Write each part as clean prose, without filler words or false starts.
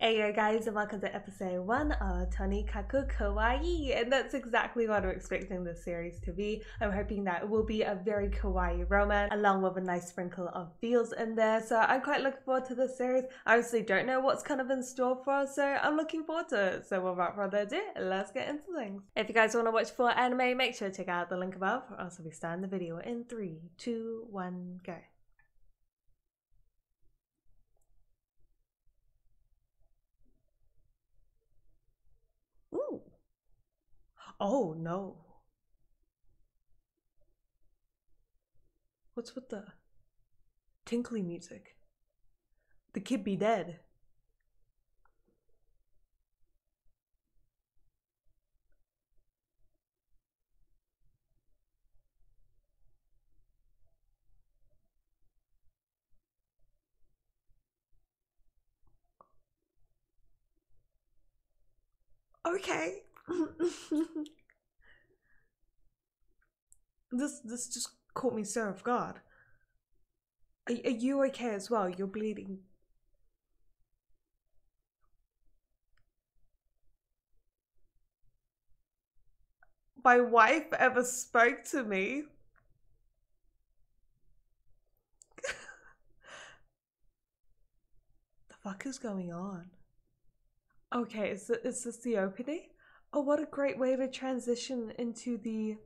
Hey guys, and welcome to episode 1 of Tonikaku Kawaii, and that's exactly what I'm expecting this series to be. I'm hoping that it will be a very kawaii romance, along with a nice sprinkle of feels in there, so I'm quite looking forward to this series. I honestly don't know what's kind of in store for us, so I'm looking forward to it. So without further ado, let's get into things. If you guys want to watch full anime, make sure to check out the link above, or else I'll be starting the video in 3, 2, 1, go. Oh no. What's with the tinkly music? The kid be dead. Okay. This just caught me so off guard. Are you okay as well? You're bleeding. My wife ever spoke to me. The fuck is going on? Okay, is this the opening? Oh, what a great way to transition into the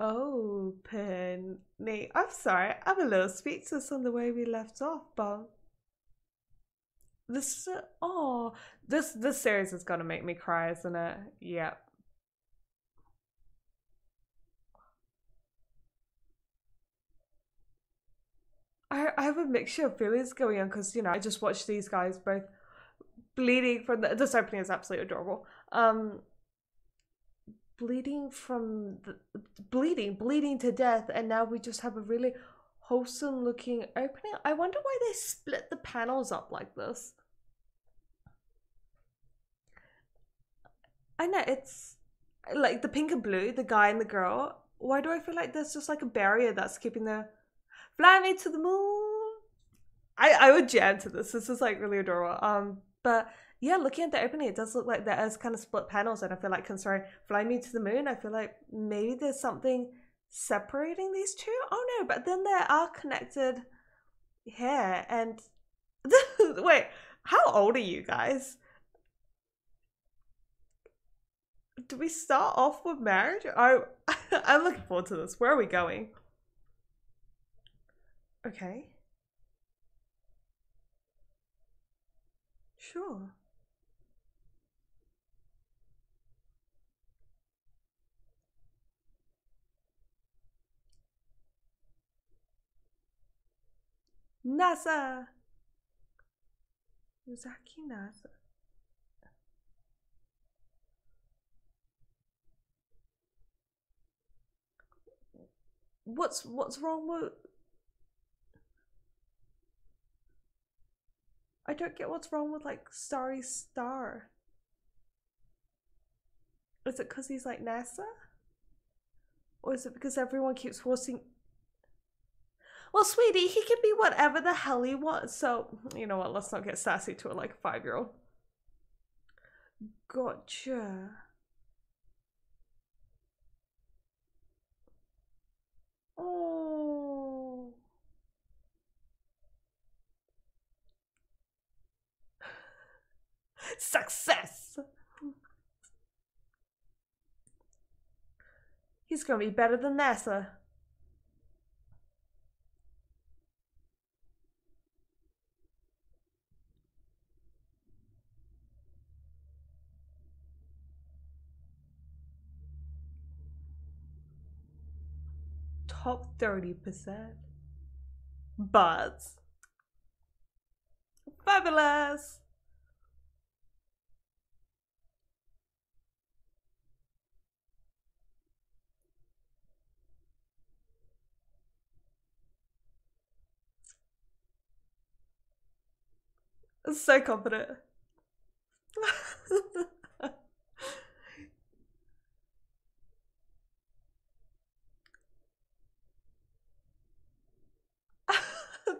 opening. I'm sorry, I'm a little speechless on the way we left off, but this series is gonna make me cry, isn't it? Yeah. I have a mixture of feelings going on because I just watched these guys both bleeding from this opening is absolutely adorable. Bleeding to death, and now we just have a really wholesome looking opening. I wonder why they split the panels up like this. I know, it's like the pink and blue, the guy and the girl. Why do I feel like there's just like a barrier that's keeping the Fly Me to the Moon? I would jam to this. This is like really adorable. But yeah, looking at the opening, it does look like there is kind of split panels, and I feel like concerning Fly Me to the Moon, I feel like maybe there's something separating these two. Oh no, but then they are connected here, and wait, how old are you guys? Do we start off with marriage? Oh, I'm looking forward to this. Where are we going? Okay. Sure. NASA. Yuzaki NASA. What's wrong with? I don't get what's wrong with like Starry Star. Is it because he's like NASA? Or is it because everyone keeps forcing? Well, sweetie, he can be whatever the hell he wants. So, you know what, let's not get sassy to it like a 5-year-old. Gotcha. Success! He's gonna be better than NASA. Top 30%. But fabulous! So confident.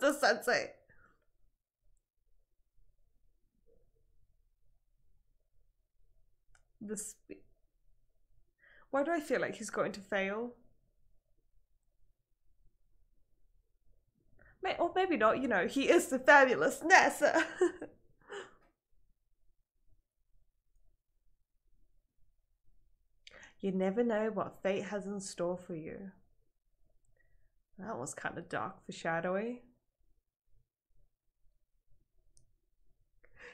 The sensei. the speed. Why do I feel like he's going to fail? Or maybe not, you know, he is the fabulous NASA. You never know what fate has in store for you. That was kind of dark foreshadowing.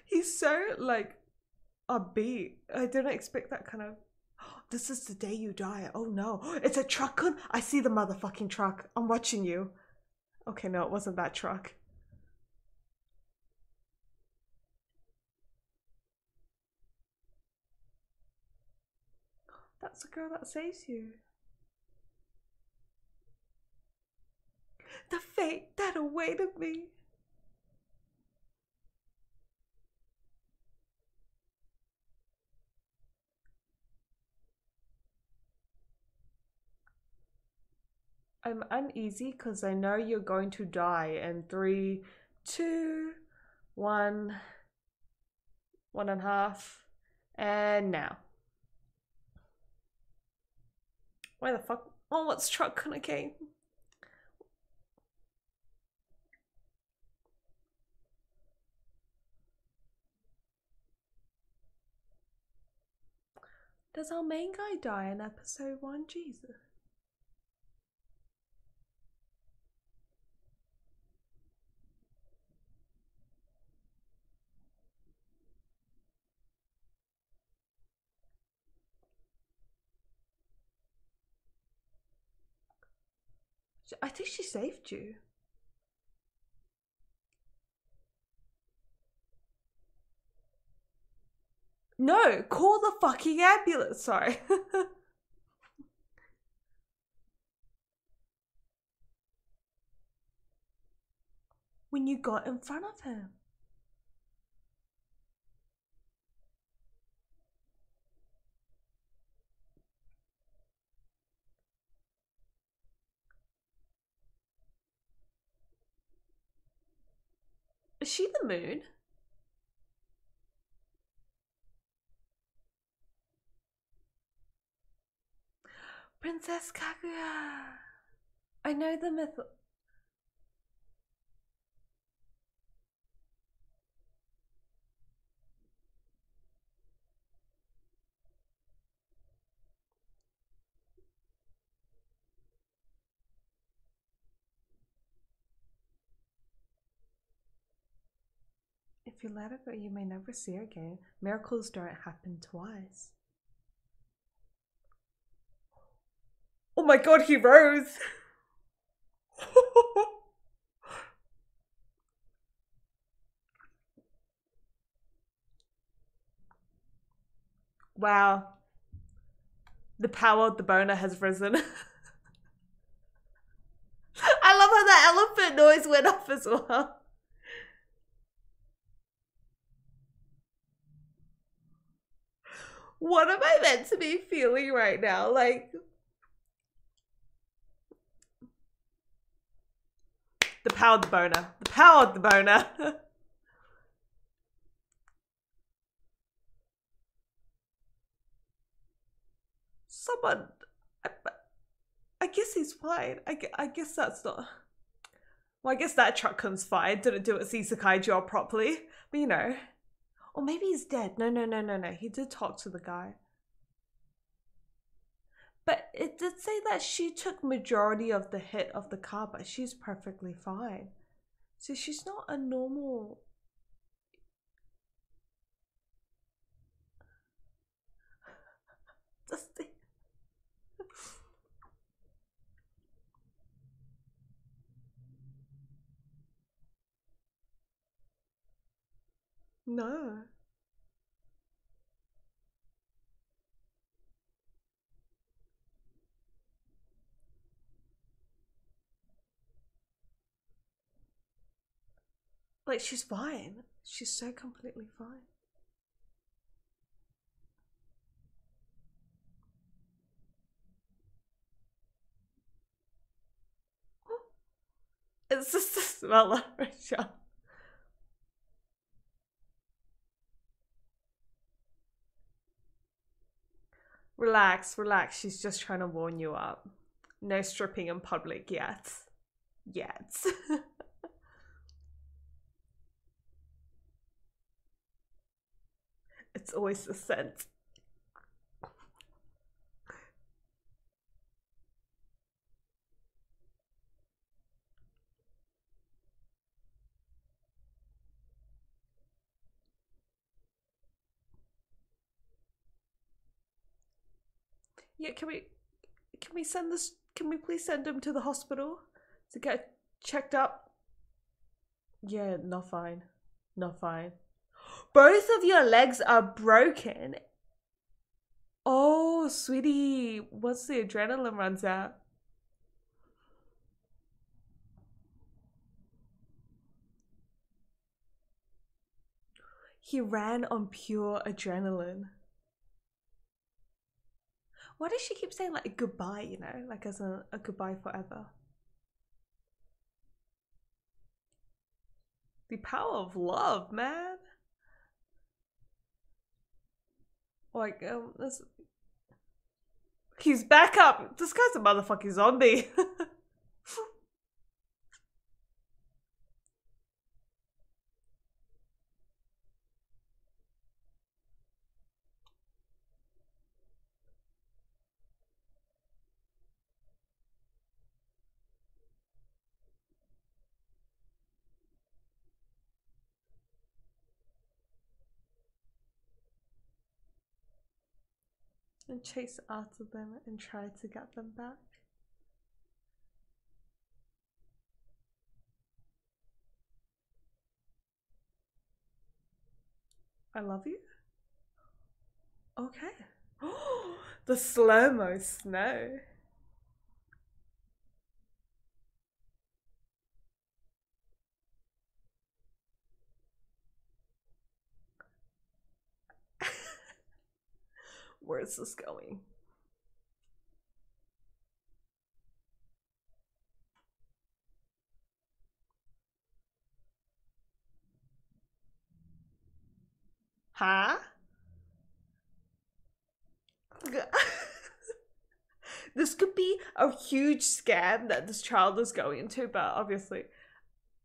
He's so, like, upbeat. I didn't expect that kind of... Oh, this is the day you die. Oh, no. It's a truck-kun. I see the motherfucking truck. I'm watching you. Okay, no, it wasn't that truck. That's the girl that saves you. The fate that awaited me. I'm uneasy because I know you're going to die in 3, 2, 1, 1.5, and now. Where the fuck? Oh, what's Truck-kun again? Does our main guy die in episode 1? Jesus. I think she saved you. No, call the fucking ambulance, sorry. When you got in front of him. Is she the moon? Princess Kaguya. I know the myth. If you let it go, you may never see her again. Miracles don't happen twice. Oh my god, he rose! Wow. The power of the boner has risen. I love how that elephant noise went off as well. What am I meant to be feeling right now? Like, the power of the boner. The power of the boner. Someone, I guess he's fine. I guess that's not, well, I guess that Truck-kun's fine. Didn't do its isekai job properly, but you know. Or maybe he's dead. No. He did talk to the guy. But it did say that she took majority of the hit of the car, but she's perfectly fine. So she's not a normal... No. Like, she's fine. She's so completely fine. It's just the smell of her shop. Relax, relax. She's just trying to warm you up. No stripping in public yet. Yet. It's always the scent. Yeah, can we send this? Can we please send him to the hospital to get checked up? Yeah, not fine. Not fine. Both of your legs are broken. Oh, sweetie, once the adrenaline runs out. He ran on pure adrenaline. Why does she keep saying like goodbye, you know, like as a goodbye forever? The power of love, man. Like, this... He's back up. This guy's a motherfucking zombie. And chase after them and try to get them back. I love you. Okay. Oh, the slow-mo snow. Where is this going? Huh? This could be a huge scam that this child is going into, but obviously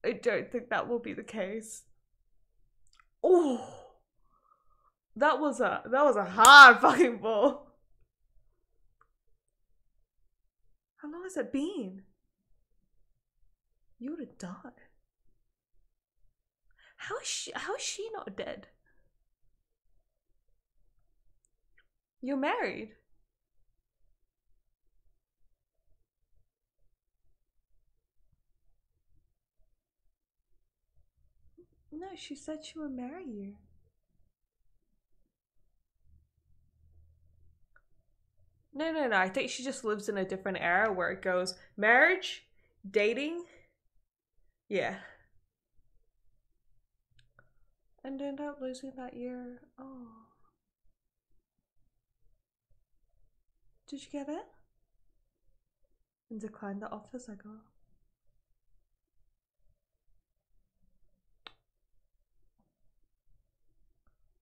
I don't think that will be the case. Oh. That was a hard fucking ball. How long has it been? You would have died. How is she not dead? You're married. No, she said she would marry you. No. I think she just lives in a different era where it goes marriage, dating, yeah. And end up losing that year. Oh. Did you get it? And decline the office I got.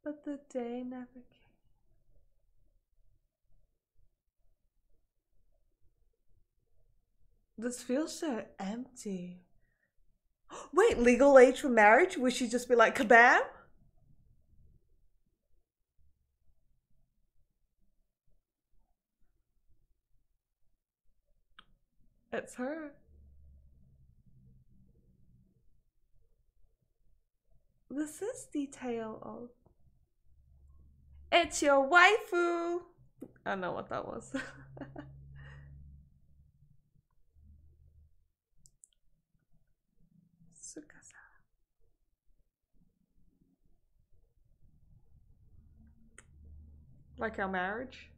But the day never came. This feels so empty. Wait, legal age for marriage? Would she just be like, kabam? It's her. This is the tale of... It's your waifu! I don't know what that was. Like our marriage?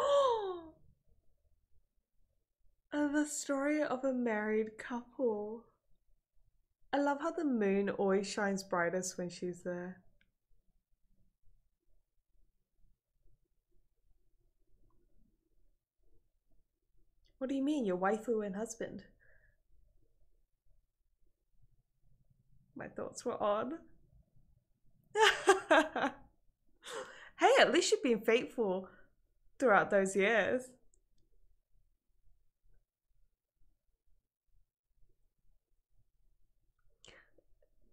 Oh! The story of a married couple. I love how the moon always shines brightest when she's there. What do you mean, your waifu and husband? My thoughts were odd. Hey, at least you've been faithful throughout those years.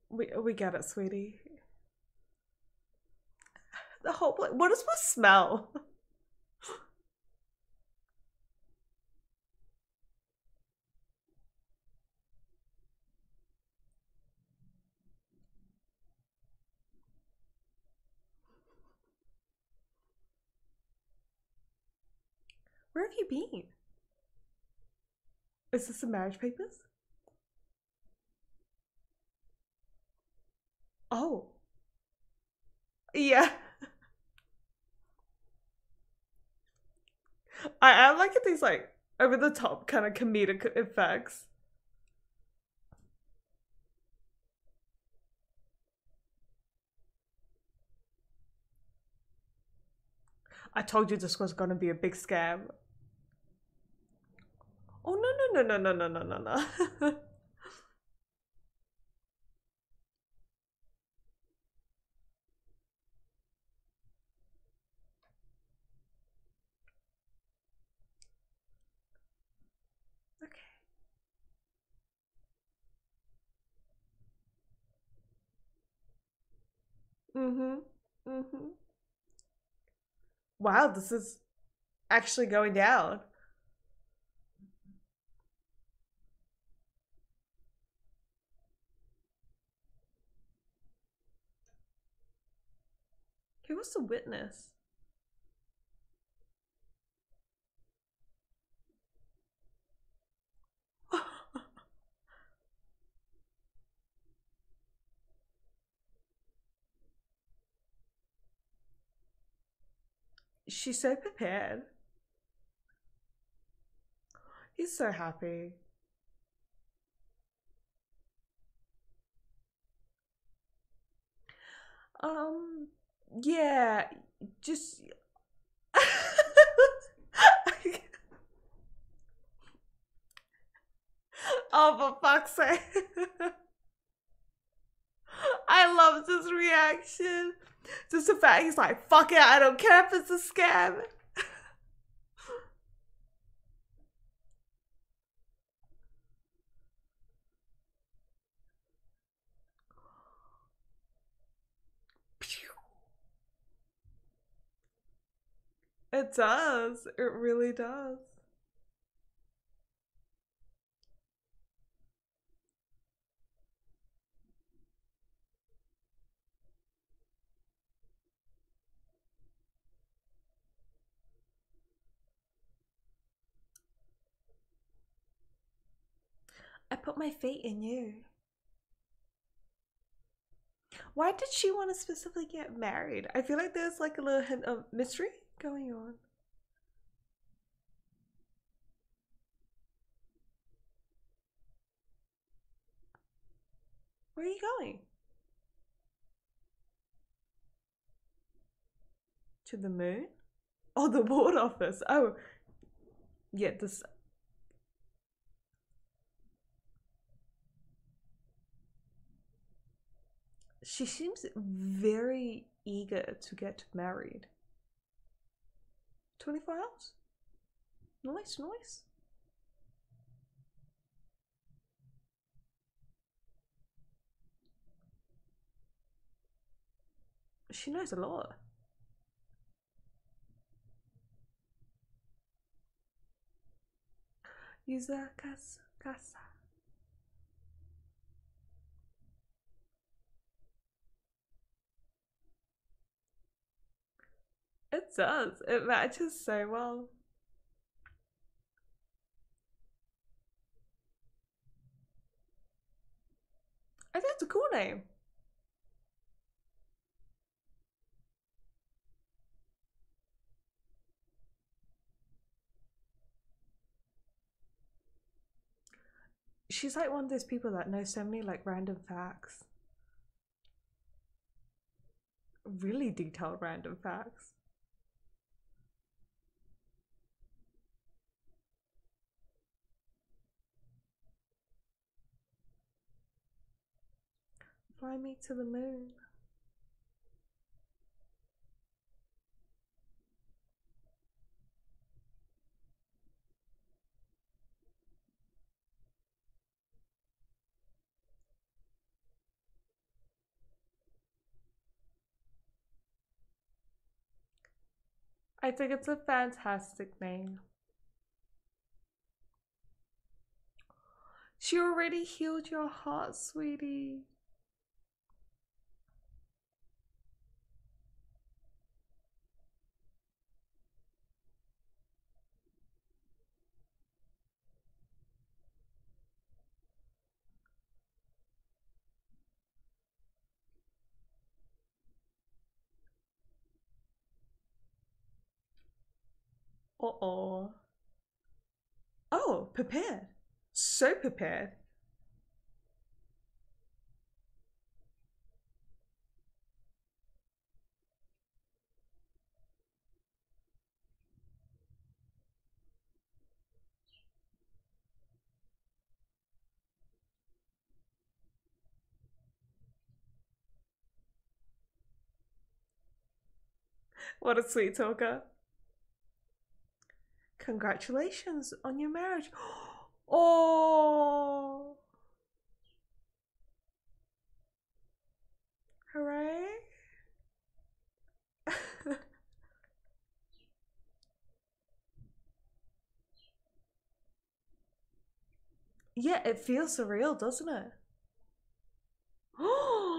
We get it, sweetie. The whole place. What does this smell? Where have you been? Is this the marriage papers? Oh. Yeah. I am liking these like over the top kind of comedic effects. I told you this was gonna be a big scam. Oh, no, no, no, no, no, no, no, no. Okay. Wow, this is actually going down. Who was the witness? She's so prepared. He's so happy. Yeah, just... Oh, for fuck's sake. I love this reaction. Just the fact he's like, fuck it, I don't care if it's a scam. It does. It really does. I put my feet in you. Why did she want to specifically get married? I feel like there's like a little hint of mystery going on. Where are you going? To the moon? Oh, the ward office. Oh, yeah, this... She seems very eager to get married. 24 hours? Nice, nice. She knows a lot. Yuzaki NASA. It does. It matches so well. I think it's a cool name. She's like one of those people that know so many like random facts. Really detailed random facts. Fly me to the moon. I think it's a fantastic name. She already healed your heart, sweetie. Uh-oh. Oh, prepared. So prepared. What a sweet talker. Congratulations on your marriage. Oh, hooray. Yeah, it feels surreal, doesn't it? Oh.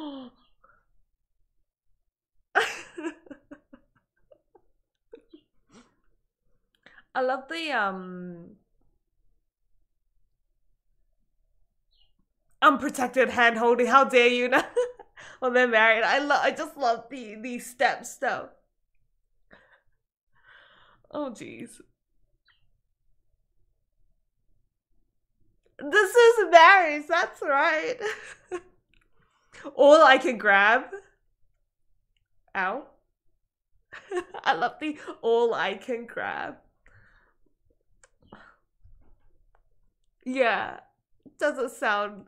I love the unprotected hand holding. How dare you now? Well, they're married. I just love the steps though. Oh jeez. This is marriage, that's right. All I can grab. Ow. I love the all I can grab. Yeah, doesn't sound...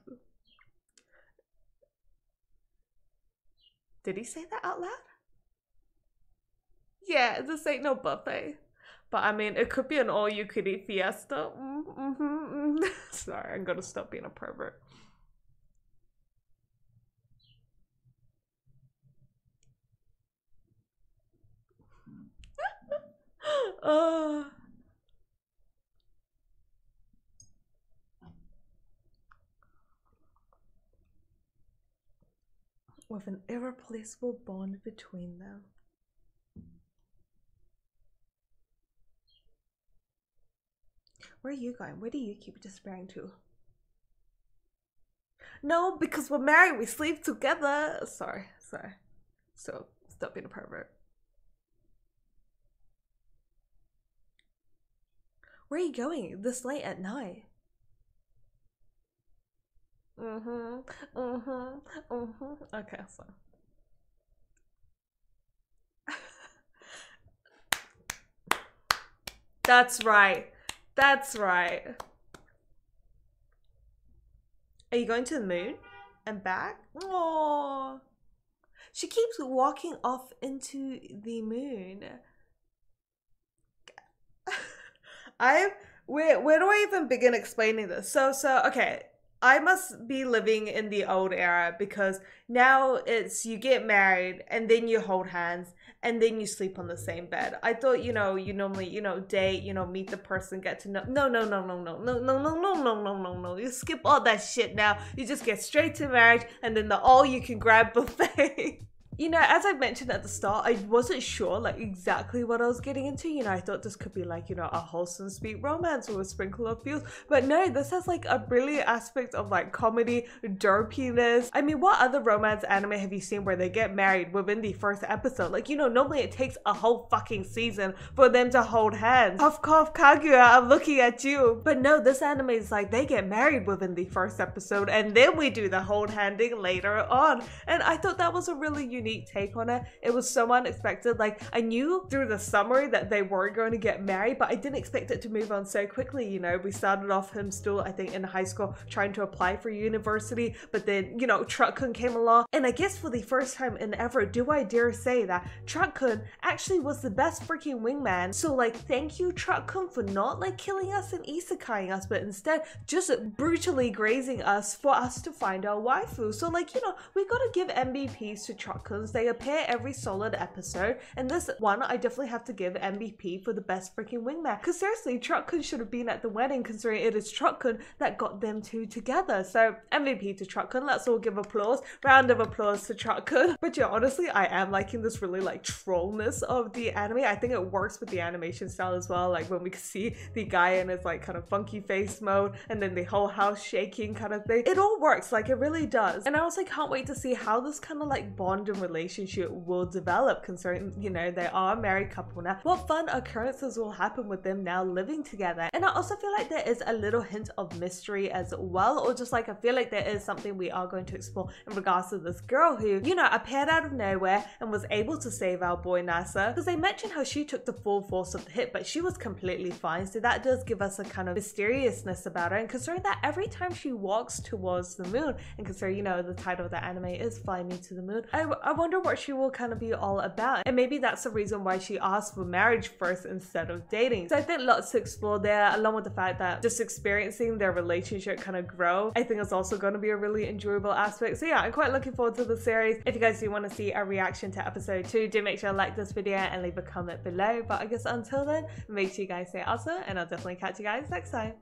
Did he say that out loud? Yeah, this ain't no buffet. But I mean, it could be an all-you-could-eat fiesta. Sorry, I'm gonna stop being a pervert. Oh... with an irreplaceable bond between them. Where are you going? Where do you keep despairing to? No, because we're married, we sleep together. Sorry. So, stop being a pervert. Where are you going this late at night? Okay, so. That's right. That's right. Are you going to the moon and back? Oh. She keeps walking off into the moon. Where do I even begin explaining this? So okay. I must be living in the old era because now it's you get married and then you hold hands and then you sleep on the same bed. I thought, you normally, date, meet the person, get to know. No. You skip all that shit now. You just get straight to marriage and then the all you can grab buffet. As I mentioned at the start, I wasn't sure exactly what I was getting into. I thought this could be a wholesome sweet romance with a sprinkle of feels. But no, this has a brilliant aspect of comedy, derpiness. I mean, what other romance anime have you seen where they get married within the first episode? Normally it takes a whole fucking season for them to hold hands. Cough cough Kaguya, I'm looking at you. But no, this anime is they get married within the first episode and then we do the hold handing later on. And I thought that was a really unique unique take on it. It was so unexpected. Like, I knew through the summary that they were going to get married, but I didn't expect it to move on so quickly, you know. We started off him still, I think, in high school trying to apply for university, but then, you know, Truck-kun came along, and I guess for the first time in ever, do I dare say that Truck-kun actually was the best freaking wingman. So, like, thank you, Truck-kun, for not, like, killing us and isekaiing us, but instead just brutally grazing us for us to find our waifu. So, like, you know, we gotta give MVPs to Truck-kuns. They appear every solid episode, and this one I definitely have to give MVP for the best freaking wingman, because seriously, Truck-kun should have been at the wedding, considering it is Truck-kun that got them two together. So MVP to Truck-kun. Let's all give applause, round of applause to Truck-kun. But yeah, honestly, I am liking this really, like, trollness of the anime. I think it works with the animation style as well, like when we can see the guy in his, like, kind of funky face mode, and then the whole house shaking kind of thing. It all works, like, it really does. And I also can't wait to see how this kind of, like, bond and relationship will develop, considering, you know, they are a married couple now. What fun occurrences will happen with them now living together. And I also feel like there is a little hint of mystery as well, or just, like, I feel like there is something we are going to explore in regards to this girl who, you know, appeared out of nowhere and was able to save our boy NASA, because they mentioned how she took the full force of the hit, but she was completely fine. So that does give us a kind of mysteriousness about her, and considering that every time she walks towards the moon, and considering, you know, the title of the anime is Fly Me to the Moon, I wonder what she will kind of be all about. And maybe that's the reason why she asked for marriage first instead of dating. So I think lots to explore there, along with the fact that just experiencing their relationship kind of grow, I think it's also going to be a really enjoyable aspect. So yeah, I'm quite looking forward to the series. If you guys do want to see a reaction to episode 2, do make sure to like this video and leave a comment below. But I guess until then, make sure you guys stay awesome, and I'll definitely catch you guys next time.